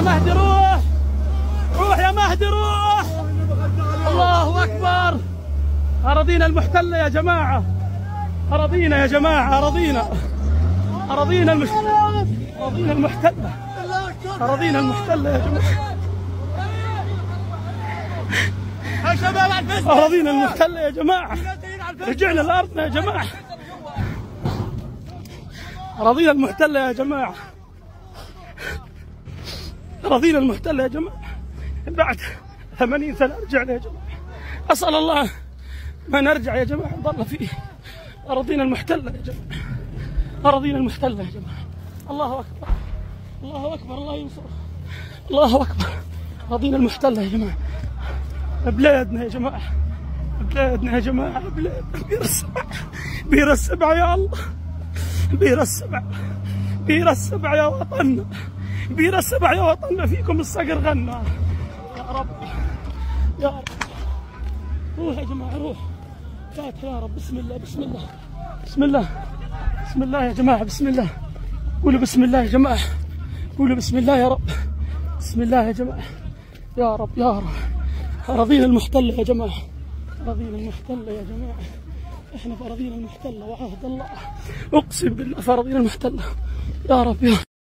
يا مهدي روح، روح يا مهدي روح. الله أكبر. أراضينا المحتلة يا جماعة، أراضينا يا جماعة، أراضينا، أراضينا المحتلة، أراضينا المحتلة، أراضينا المحتلة يا جماعة، أراضينا المحتلة يا جماعة، رجعنا لأرضنا يا جماعة، أراضينا المحتلة يا جماعة، أراضينا المحتلة يا جماعة. بعد 80 سنة رجعنا يا جماعة، أسأل الله ما نرجع يا جماعة، نضل في أراضينا المحتلة يا جماعة، أراضينا المحتلة يا جماعة. الله أكبر، الله أكبر، الله ينصر، الله أكبر. أراضينا المحتلة يا جماعة، بلادنا يا جماعة، بلادنا يا جماعة، بلادنا. بئر السبع، بئر السبع يا الله، بئر السبع، بئر السبع يا وطننا، بئر السبع يا وطننا، فيكم الصقر غنى. يا رب، يا رب، روح يا جماعة، روح. فاتح يا رب، بسم الله، بسم الله، بسم الله، بسم الله يا جماعة، بسم الله. قولوا بسم الله يا جماعة، قولوا بسم الله يا رب، بسم الله يا جماعة، يا رب، يا رب. أراضينا المحتلة يا جماعة، أراضينا المحتلة يا جماعة، احنا في أراضينا المحتلة وعهد الله، أقسم بالله في أراضينا المحتلة، يا رب يا